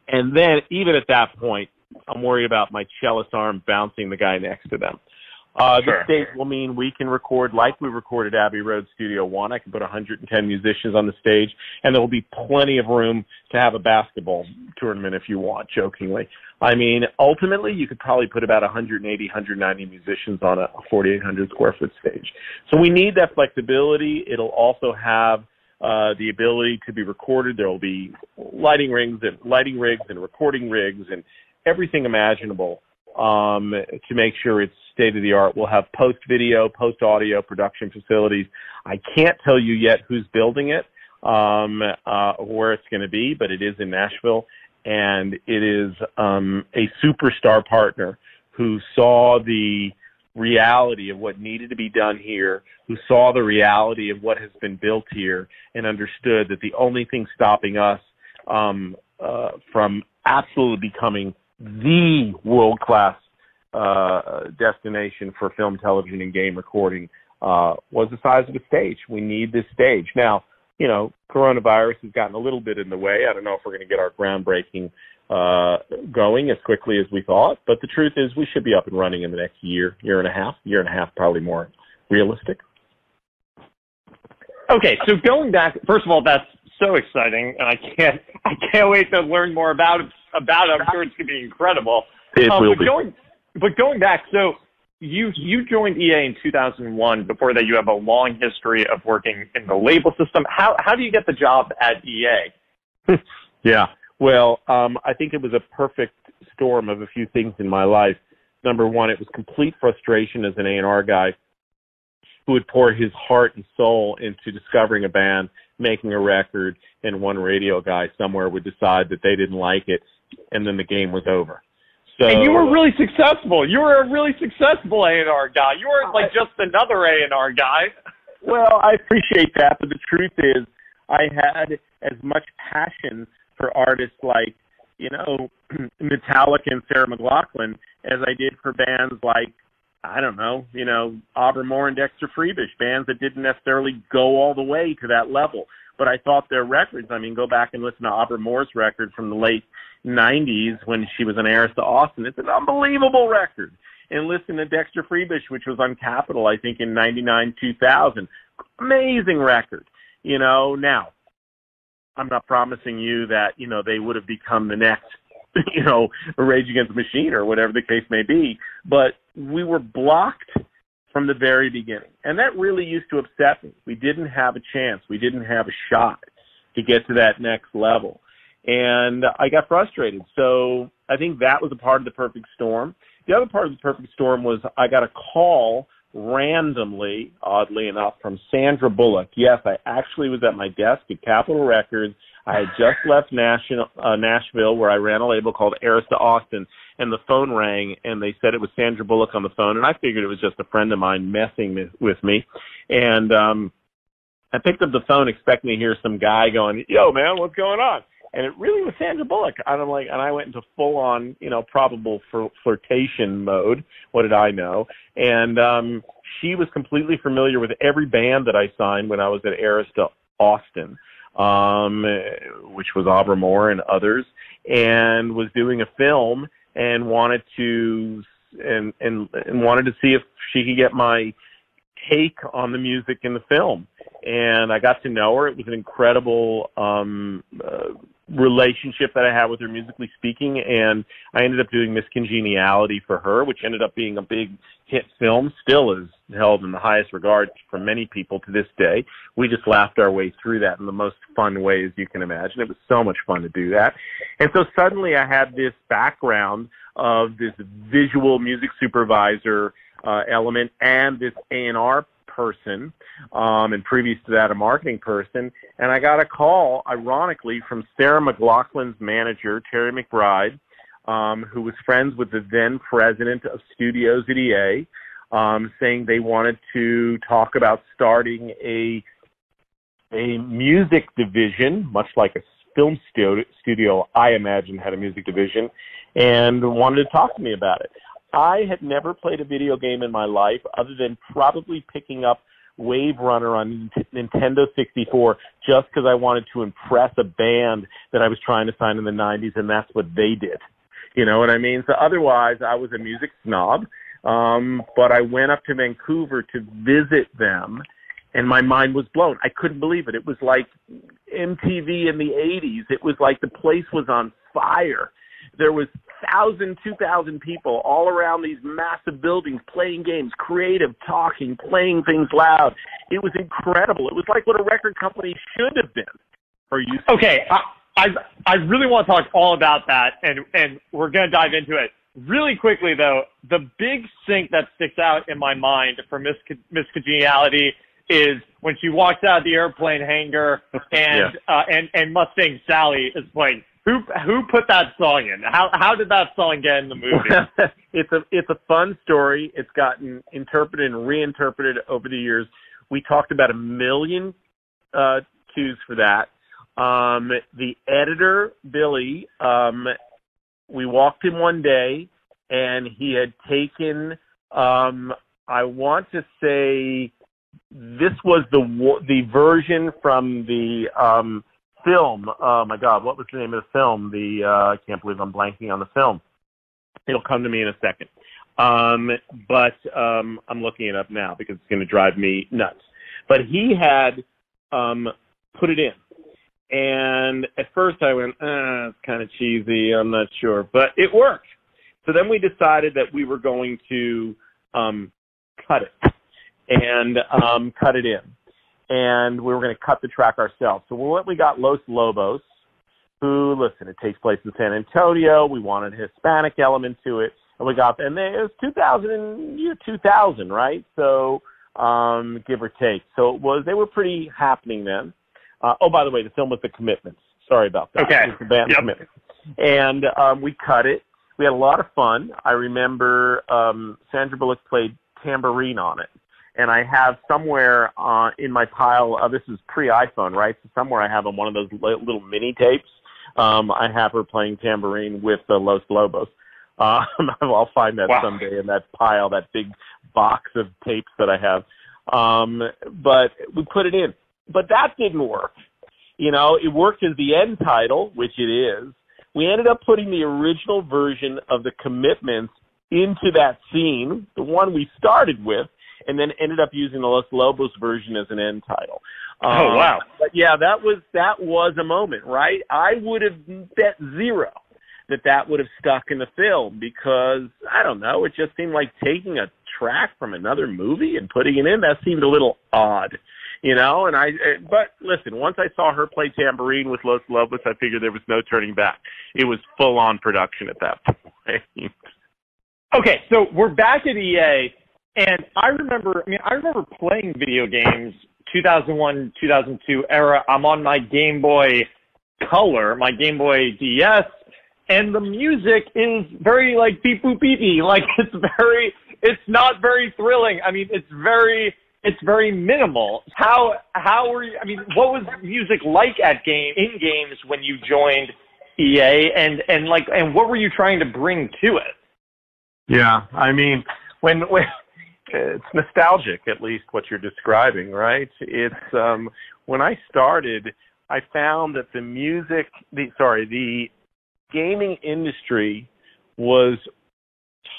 And then even at that point, I'm worried about my cellist arm bouncing the guy next to them. Uh, sure. The stage will mean we can record like we recorded Abbey Road Studio one. I can put one hundred ten musicians on the stage, and there will be plenty of room to have a basketball tournament if you want, jokingly. I mean, ultimately, you could probably put about one eighty, one ninety musicians on a forty-eight hundred square foot stage. So we need that flexibility. It'll also have uh, the ability to be recorded. There will be lighting rings and lighting rigs and recording rigs and everything imaginable um, to make sure it's state-of-the-art. We'll have post-video, post-audio production facilities. I can't tell you yet who's building it, um, uh, where it's going to be, but it is in Nashville, and it is um, a superstar partner who saw the reality of what needed to be done here, who saw the reality of what has been built here, and understood that the only thing stopping us um, uh, from absolutely becoming the world-class Uh, destination for film, television, and game recording uh, was the size of the stage. We need this stage. Now, you know, coronavirus has gotten a little bit in the way. I don't know if we're going to get our groundbreaking uh, going as quickly as we thought, but the truth is we should be up and running in the next year, year and a half, year and a half, probably more realistic. Okay, so going back, first of all, that's so exciting, and I can't, I can't wait to learn more about it. About it. I'm sure it's going to be incredible. It um, will but be. Going, but going back, so you you joined E A in two thousand one. Before that, you have a long history of working in the label system. How how do you get the job at E A? yeah, well, um, I think it was a perfect storm of a few things in my life. Number one, it was complete frustration as an A and R guy who would pour his heart and soul into discovering a band, making a record, and one radio guy somewhere would decide that they didn't like it, and then the game was over. So, and you were really successful. You were a really successful A and R guy. You weren't like just another A and R guy. Well, I appreciate that, but the truth is I had as much passion for artists like, you know, Metallica and Sarah McLachlan as I did for bands like, I don't know, you know, Aubrey Moore and Dexter Freebush, bands that didn't necessarily go all the way to that level. But I thought their records, I mean, go back and listen to Aubrey Moore's record from the late nineties when she was on Arista Austin. It's an unbelievable record. And listen to Dexter Freebush, which was on Capitol, I think, in ninety-nine, two thousand. Amazing record. You know, now, I'm not promising you that, you know, they would have become the next, you know, Rage Against the Machine or whatever the case may be. But we were blocked from the very beginning. And that really used to upset me. We didn't have a chance. We didn't have a shot to get to that next level. And I got frustrated. So I think that was a part of the perfect storm. The other part of the perfect storm was I got a call randomly, oddly enough, from Sandra Bullock. Yes, I actually was at my desk at Capitol Records. I had just left Nash- uh, Nashville, where I ran a label called Arista Austin, and the phone rang, and they said it was Sandra Bullock on the phone, and I figured it was just a friend of mine messing with me. And um, I picked up the phone expecting to hear some guy going, yo, man, what's going on? And it really was Sandra Bullock. And I'm like, and I went into full-on, you know, probable fl- flirtation mode. What did I know? And um, she was completely familiar with every band that I signed when I was at Arista Austin, um, which was Aubrey Moore and others, and was doing a film and wanted to and, and and wanted to see if she could get my take on the music in the film. And I got to know her. It was an incredible um, uh, relationship that I had with her, musically speaking, and I ended up doing Miss Congeniality for her, which ended up being a big hit film, still is held in the highest regard for many people to this day. We just laughed our way through that in the most fun ways you can imagine. It was so much fun to do that. And so suddenly I had this background of this visual music supervisor uh, element and this A and R person, um, and previous to that, a marketing person. And I got a call, ironically, from Sarah McLachlan's manager, Terry McBride, um, who was friends with the then president of studios at E A, um, saying they wanted to talk about starting a, a music division, much like a film studio, studio, I imagine, had a music division, and wanted to talk to me about it. I had never played a video game in my life other than probably picking up Wave Runner on Nintendo sixty-four just because I wanted to impress a band that I was trying to sign in the nineties, and that's what they did. You know what I mean? So otherwise, I was a music snob, um, but I went up to Vancouver to visit them, and my mind was blown. I couldn't believe it. It was like M T V in the eighties. It was like the place was on fire. There was one thousand, two thousand people all around these massive buildings playing games, creative, talking, playing things loud. It was incredible. It was like what a record company should have been. Or used to. Okay, I, I I really want to talk all about that, and, and we're going to dive into it. Really quickly, though, the big sync that sticks out in my mind for Miss Miss Congeniality is when she walks out of the airplane hangar and, yeah. uh, and, and Mustang Sally is playing. Who who put that song in? How how did that song get in the movie? It's a it's a fun story. It's gotten interpreted and reinterpreted over the years. We talked about a million uh, cues for that. Um, the editor, Billy, um, we walked him one day, and he had taken, um, I want to say, this was the the version from the um, film. Oh my God, what was the name of the film? The uh, I can't believe I'm blanking on the film. It'll come to me in a second. Um, but um, I'm looking it up now because it's going to drive me nuts. But he had um, put it in. And at first I went, ah, it's kind of cheesy, I'm not sure. But it worked. So then we decided that we were going to um, cut it and um, cut it in. And we were going to cut the track ourselves. So we got Los Lobos, who, listen, it takes place in San Antonio. We wanted a Hispanic element to it. And we got, and it was two thousand, year two thousand, right? So um, give or take. So it was, they were pretty happening then. Uh, oh, by the way, the film was The Commitments. Sorry about that. Okay. It was the band yep. Commitments. And um, we cut it. We had a lot of fun. I remember um, Sandra Bullock played tambourine on it. And I have somewhere uh, in my pile, uh, this is pre-iPhone, right? So somewhere I have on one of those li- little mini tapes, um, I have her playing tambourine with the Los Lobos. Um, I'll find that wow. someday in that pile, that big box of tapes that I have. Um, but we put it in. But that didn't work. You know, it worked as the end title, which it is. We ended up putting the original version of The Commitments into that scene, the one we started with, and then ended up using the Los Lobos version as an end title. Um, oh, wow. But, yeah, that was that was a moment, right? I would have bet zero that that would have stuck in the film because, I don't know, it just seemed like taking a track from another movie and putting it in, that seemed a little odd. You know, and I, but listen, once I saw her play tambourine with Los Lobos, I figured there was no turning back. It was full on production at that point. Okay, so we're back at E A, and I remember, I mean, I remember playing video games, two thousand one, two thousand two era. I'm on my Game Boy Color, my Game Boy D S, and the music is very like beep boop beep beep. Like it's very, it's not very thrilling. I mean, it's very. It's very minimal. How how were you, I mean, what was music like at game in games when you joined E A, and and like and what were you trying to bring to it? Yeah, I mean, when when it's nostalgic, at least what you're describing, right? It's um, when I started, I found that the music, the sorry, the gaming industry was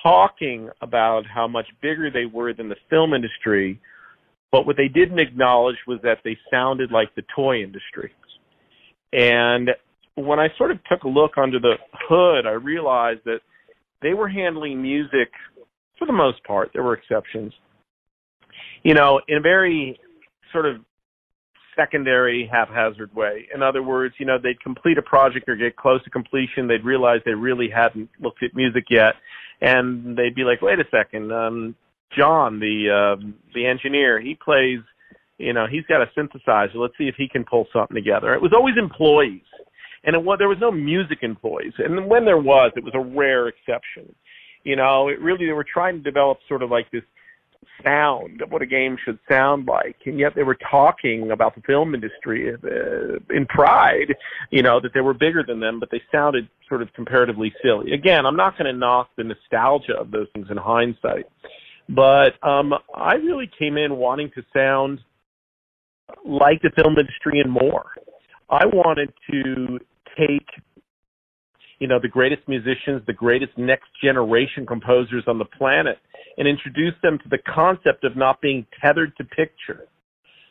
talking about how much bigger they were than the film industry. But what they didn't acknowledge was that they sounded like the toy industry. And when I sort of took a look under the hood, I realized that they were handling music, for the most part, there were exceptions, you know, in a very sort of secondary, haphazard way. In other words, you know, they'd complete a project or get close to completion, they'd realize they really hadn't looked at music yet, and they'd be like, wait a second, um, John, the uh, the engineer, he plays, you know, he's got a synthesizer. Let's see if he can pull something together. It was always employees, and it was, there was no music employees. And when there was, it was a rare exception. You know, it really, they were trying to develop sort of like this sound of what a game should sound like, and yet they were talking about the film industry uh, in pride, you know, that they were bigger than them, but they sounded sort of comparatively silly. Again, I'm not going to knock the nostalgia of those things in hindsight. But um, I really came in wanting to sound like the film industry and more. I wanted to take, you know, the greatest musicians, the greatest next generation composers on the planet, and introduce them to the concept of not being tethered to picture,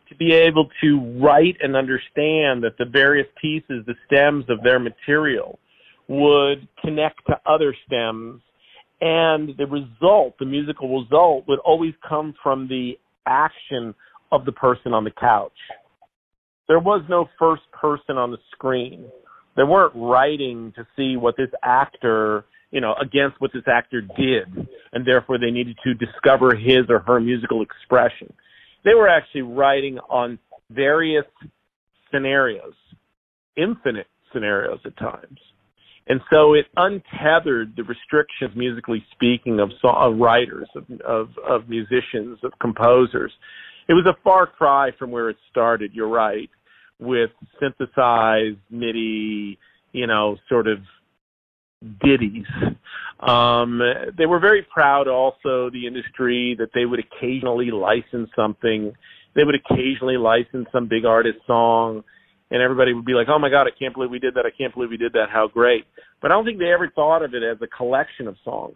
to be able to write and understand that the various pieces, the stems of their material, would connect to other stems. And the result, the musical result, would always come from the action of the person on the couch. There was no first person on the screen. They weren't writing to see what this actor, you know, against what this actor did, and therefore they needed to discover his or her musical expression. They were actually writing on various scenarios, infinite scenarios at times. And so it untethered the restrictions, musically speaking, of, of writers, of, of, of musicians, of composers. It was a far cry from where it started, you're right, with synthesized, MIDI, you know, sort of ditties. Um, they were very proud also, the industry, that they would occasionally license something. They would occasionally license some big artist song, and everybody would be like, oh, my God, I can't believe we did that. I can't believe we did that. How great. But I don't think they ever thought of it as a collection of songs.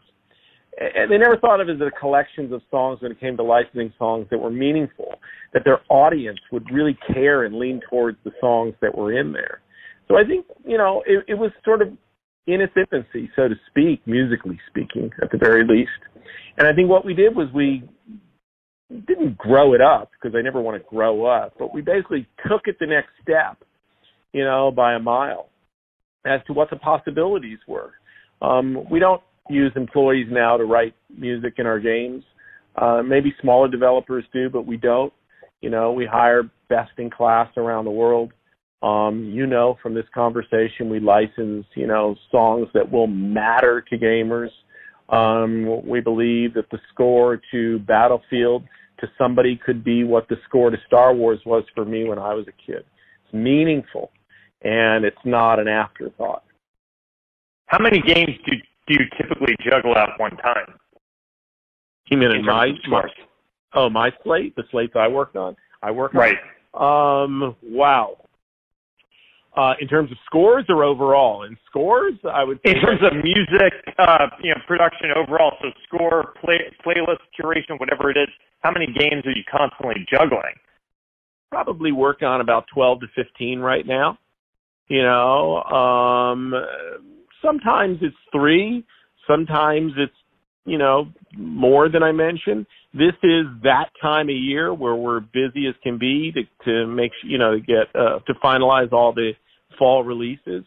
And they never thought of it as a collection of songs when it came to licensing songs that were meaningful, that their audience would really care and lean towards the songs that were in there. So I think, you know, it, it was sort of in its infancy, so to speak, musically speaking, at the very least. And I think what we did was we didn't grow it up, because I never want to grow up, but we basically took it the next step, you know, by a mile as to what the possibilities were. Um, we don't use employees now to write music in our games. Uh, maybe smaller developers do, but we don't. You know, we hire best in class around the world. Um, you know, from this conversation, we license, you know, songs that will matter to gamers. Um, we believe that the score to Battlefield to somebody could be what the score to Star Wars was for me when I was a kid. It's meaningful, and it's not an afterthought. How many games do do you typically juggle at one time? You mean in my, my oh my slate, the slate that I worked on. I work right. On, um, wow. Uh, in terms of scores or overall? In scores, I would say... In terms of music, uh, you know, production overall, so score, play, playlist, curation, whatever it is, how many games are you constantly juggling? Probably work on about twelve to fifteen right now. You know, um, sometimes it's three, sometimes it's, you know, more than I mentioned. This is that time of year where we're busy as can be to, to make, you know, to get, uh, to finalize all the fall releases.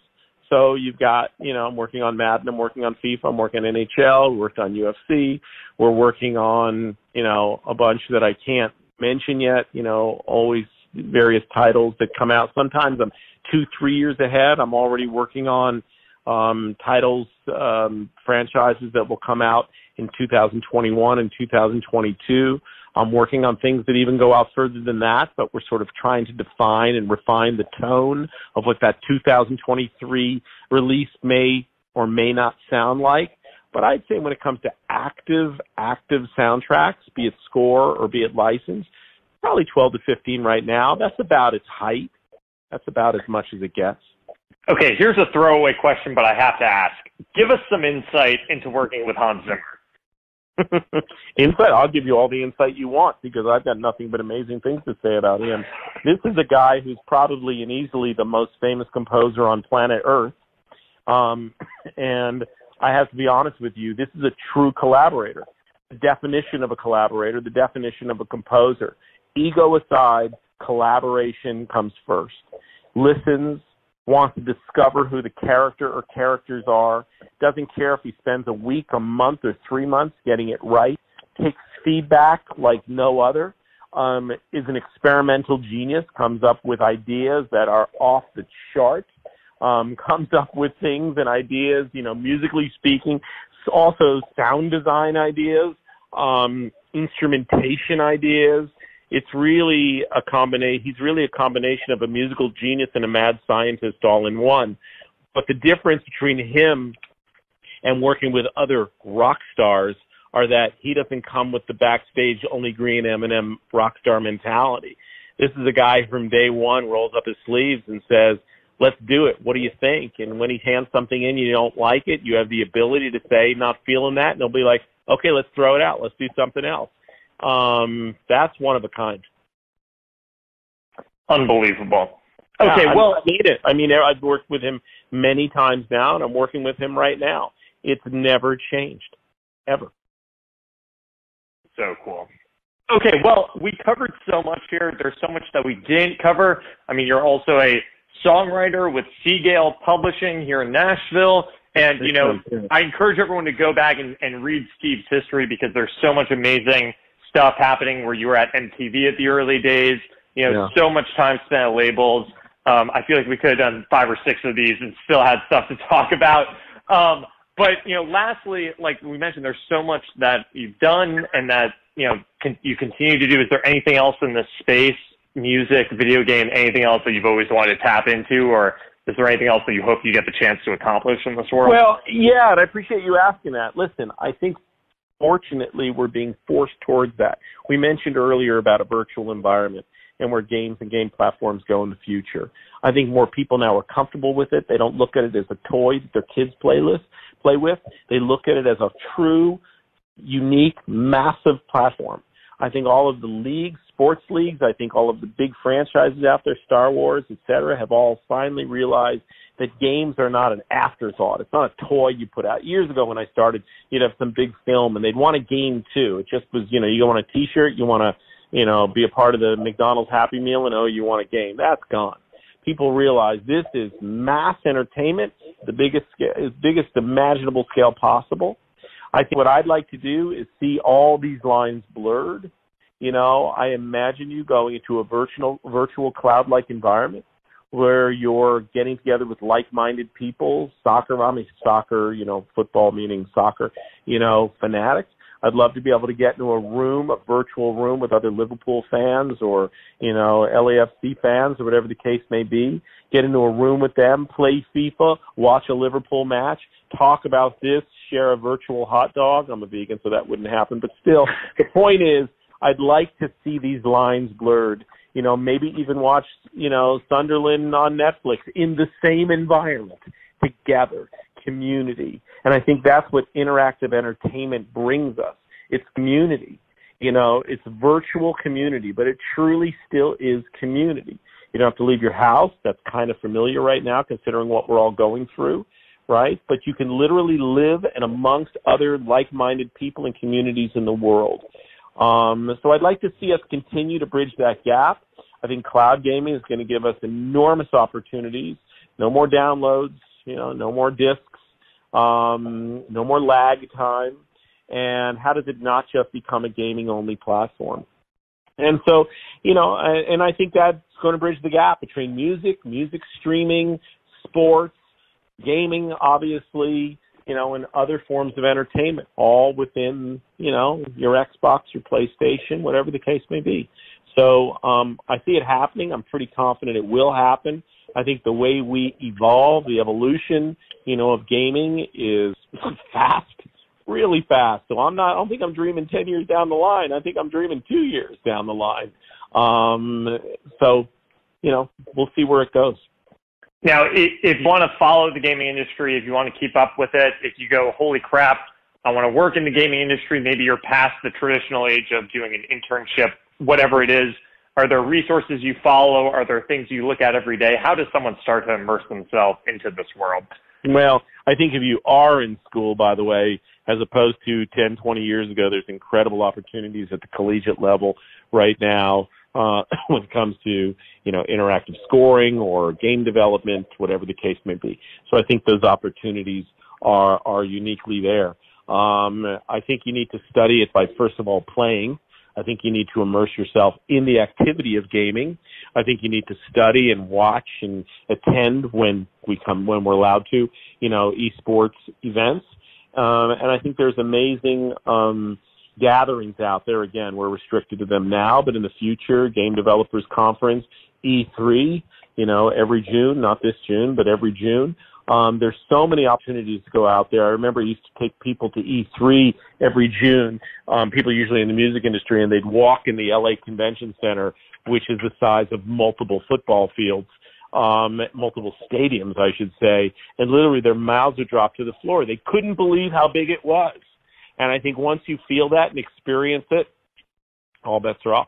So you've got, you know, I'm working on Madden, I'm working on FIFA, I'm working on N H L, we worked on U F C, we're working on, you know, a bunch that I can't mention yet, you know, always various titles that come out. Sometimes I'm two, three years ahead. I'm already working on um, titles, um, franchises that will come out in two thousand twenty-one and two thousand twenty-two. I'm working on things that even go out further than that, but we're sort of trying to define and refine the tone of what that two thousand twenty-three release may or may not sound like. But I'd say when it comes to active, active soundtracks, be it score or be it license, probably twelve to fifteen right now. That's about its height. That's about as much as it gets. Okay, here's a throwaway question, but I have to ask. Give us some insight into working with Hans Zimmer. Insight? I'll give you all the insight you want, because I've got nothing but amazing things to say about him. This is a guy who's probably and easily the most famous composer on planet Earth. Um, and I have to be honest with you, this is a true collaborator. The definition of a collaborator, the definition of a composer. Ego aside, collaboration comes first. Listens, wants to discover who the character or characters are, doesn't care if he spends a week, a month, or three months getting it right, takes feedback like no other, um, is an experimental genius, comes up with ideas that are off the chart, um, comes up with things and ideas, you know, musically speaking, also sound design ideas, um, instrumentation ideas. It's really a combination. He's really a combination of a musical genius and a mad scientist all in one. But the difference between him and working with other rock stars are that he doesn't come with the backstage only green M and M rock star mentality. This is a guy who from day one rolls up his sleeves and says, "Let's do it. What do you think?" And when he hands something in, you don't like it, you have the ability to say, "Not feeling that," and they'll be like, "Okay, let's throw it out. Let's do something else." Um, that's one of a kind. Unbelievable. Okay, yeah, well, I need it. I mean, I've worked with him many times now, and I'm working with him right now. It's never changed, ever. So cool. Okay, well, we covered so much here. There's so much that we didn't cover. I mean, you're also a songwriter with Seagale Publishing here in Nashville. And, you know, I encourage everyone to go back and, and read Steve's history, because there's so much amazing stuff happening where you were at M T V at the early days, you know, yeah. So much time spent at labels. Um, I feel like we could have done five or six of these and still had stuff to talk about. Um, but, you know, lastly, like we mentioned, there's so much that you've done and that, you know, con- you continue to do. Is there anything else in this space, music, video game, anything else that you've always wanted to tap into, or Is there anything else that you hope you get the chance to accomplish in this world? Well, yeah, and I appreciate you asking that. Listen, I think fortunately we're being forced towards that. We mentioned earlier about a virtual environment and where games and game platforms go in the future. I think more people now are comfortable with it. They don't look at it as a toy that their kids play with. Play with. They look at it as a true, unique, massive platform. I think all of the leagues, sports leagues, I think all of the big franchises out there, Star Wars, et cetera, have all finally realized that games are not an afterthought. It's not a toy you put out. Years ago when I started, you'd have some big film, and they'd want a game too. It just was, you know, you want a T-shirt, you want to, you know, be a part of the McDonald's Happy Meal, and, oh, you want a game. That's gone. People realize this is mass entertainment, the biggest, biggest imaginable scale possible. I think what I'd like to do is see all these lines blurred. You know, I imagine you going into a virtual, virtual cloud-like environment where you're getting together with like-minded people, soccer, I mean soccer, you know, football meaning soccer, you know, fanatics. I'd love to be able to get into a room, a virtual room with other Liverpool fans or, you know, L A F C fans or whatever the case may be, get into a room with them, play FIFA, watch a Liverpool match, talk about this, share a virtual hot dog. I'm a vegan, so that wouldn't happen. But still, the point is I'd like to see these lines blurred, you know, maybe even watch, you know, Sunderland on Netflix in the same environment together. Community. And I think that's what interactive entertainment brings us. It's community. You know, it's virtual community, but it truly still is community. You don't have to leave your house. That's kind of familiar right now, considering what we're all going through, right? But you can literally live and amongst other like-minded people and communities in the world. Um, so I'd like to see us continue to bridge that gap. I think cloud gaming is going to give us enormous opportunities. No more downloads. You know, no more discs, um, no more lag time, and how does it not just become a gaming-only platform? And so, you know, and I think that's going to bridge the gap between music, music streaming, sports, gaming, obviously, you know, and other forms of entertainment, all within, you know, your Xbox, your PlayStation, whatever the case may be. So um, I see it happening. I'm pretty confident it will happen. I think the way we evolve, the evolution, you know, of gaming is fast, really fast. So I'm not, I don't think I'm dreaming ten years down the line. I think I'm dreaming two years down the line. Um, so, you know, we'll see where it goes. Now, if you want to follow the gaming industry, if you want to keep up with it, if you go, holy crap, I want to work in the gaming industry, maybe you're past the traditional age of doing an internship, whatever it is. Are there resources you follow? Are there things you look at every day? How does someone start to immerse themselves into this world? Well, I think if you are in school, by the way, as opposed to ten, twenty years ago, there's incredible opportunities at the collegiate level right now uh, when it comes to, you know, interactive scoring or game development, whatever the case may be. So I think those opportunities are, are uniquely there. Um, I think you need to study it by, first of all, playing. I think you need to immerse yourself in the activity of gaming. I think you need to study and watch and attend when we come, when we're allowed to, you know, esports events. Um, and I think there's amazing um, gatherings out there. Again, we're restricted to them now, but in the future, Game Developers Conference, E three, you know, every June, not this June, but every June. Um, there's so many opportunities to go out there. I remember I used to take people to E three every June, um, people usually in the music industry, and they'd walk in the L A Convention Center, which is the size of multiple football fields, um, multiple stadiums, I should say, and literally their mouths would drop to the floor. They couldn't believe how big it was. And I think once you feel that and experience it, all bets are off.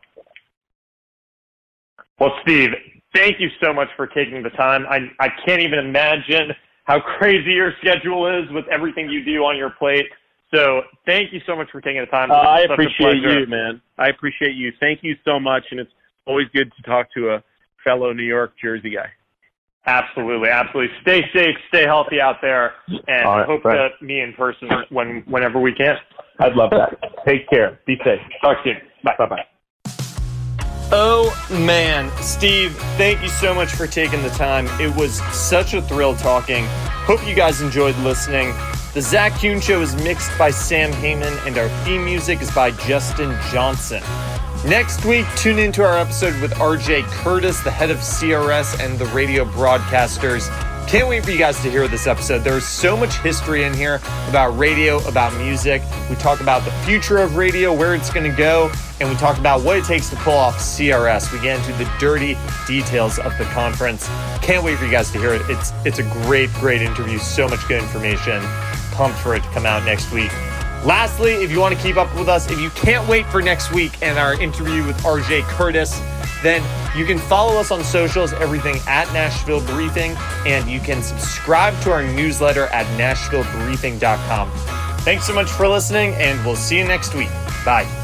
Well, Steve, thank you so much for taking the time. I, I can't even imagine how crazy your schedule is with everything you do on your plate. So thank you so much for taking the time. Uh, I appreciate you, man. I appreciate you. Thank you so much. And it's always good to talk to a fellow New York, Jersey guy. Absolutely. Absolutely. Stay safe, stay healthy out there, and right, hope right. to meet in person when, whenever we can. I'd love that. Take care. Be safe. Talk soon. Bye. Bye-bye. Oh, man. Steve, thank you so much for taking the time. It was such a thrill talking. Hope you guys enjoyed listening. The Zach Kuhn Show is mixed by Sam Heyman, and our theme music is by Justin Johnson. Next week, tune into our episode with R J Curtis, the head of C R S and the radio broadcasters. Can't wait for you guys to hear this episode. There's so much history in here about radio, about music. We talk about the future of radio, where it's going to go, and we talk about what it takes to pull off C R S. We get into the dirty details of the conference. Can't wait for you guys to hear it. It's, it's a great, great interview. So much good information. Pumped for it to come out next week. Lastly, if you want to keep up with us, if you can't wait for next week and our interview with R J Curtis, then you can follow us on socials, everything at Nashville Briefing, and you can subscribe to our newsletter at nashville briefing dot com. Thanks so much for listening, and we'll see you next week. Bye.